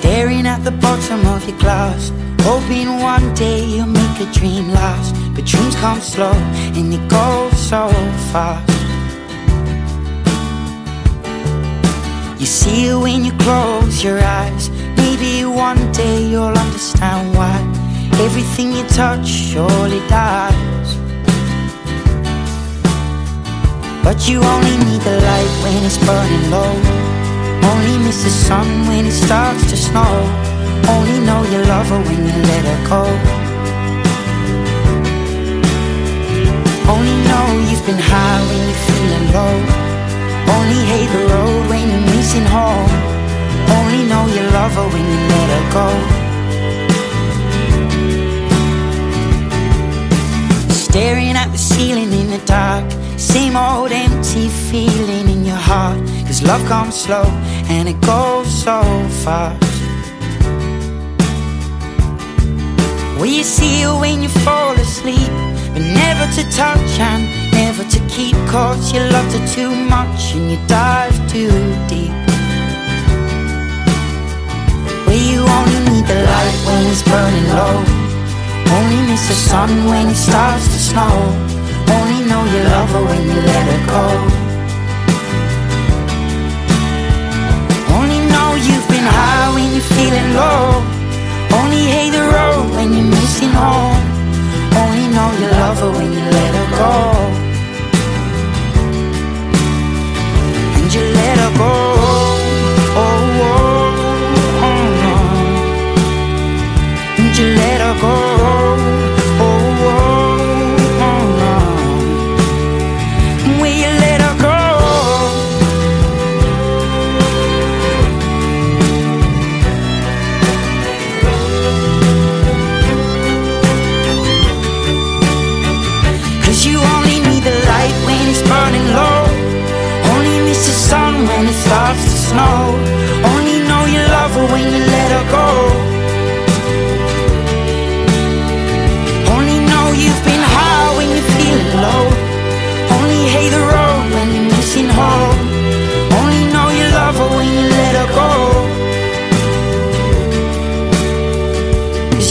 Staring at the bottom of your glass, hoping one day you'll make a dream last. But dreams come slow and they go so fast. You see it when you close your eyes. Maybe one day you'll understand why everything you touch surely dies. But you only need the light when it's burning low. Only miss the sun when it starts to snow. Only know you love her when you let her go. Only know you've been high when you're feeling low. Only hate the road when you're missing home. Only know you love her when you let her go. Staring at the ceiling in the dark, same old empty feeling in your heart. 'Cause love comes slow and it goes so fast. Well, you see her when you fall asleep, but never to touch and never to keep. 'Cause you loved her too much and you dive too deep. Well, you only need the light when it's burning low. Only miss the sun when it starts to snow. Only know you love her when you let her go. Only know you've been high when you're feeling low. Only hate the road when you're missing home. Only know you love her when you let her go. And you let her go. Oh, oh, oh, oh. And you let her go. Oh, oh, oh, oh. And will you let her go? When it starts to snow, only know you love her when you let her go. Only know you've been high when you're feeling low. Only hate the road when you're missing home. Only know you love her when you let her go. 'Cause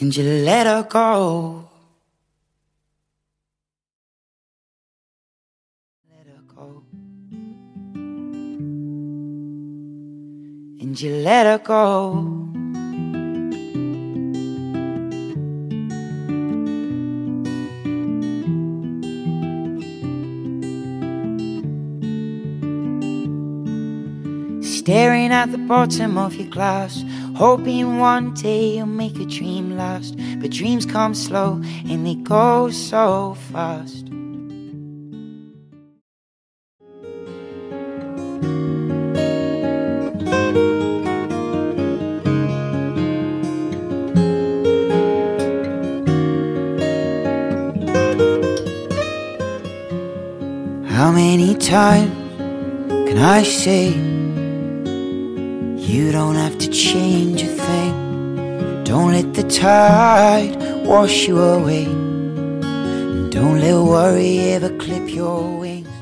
And you let her go. And you let her go. Staring at the bottom of your glass, hoping one day you'll make a dream last. But dreams come slow and they go so fast. How many times can I say you don't have to change a thing? Don't let the tide wash you away. Don't let worry ever clip your wings.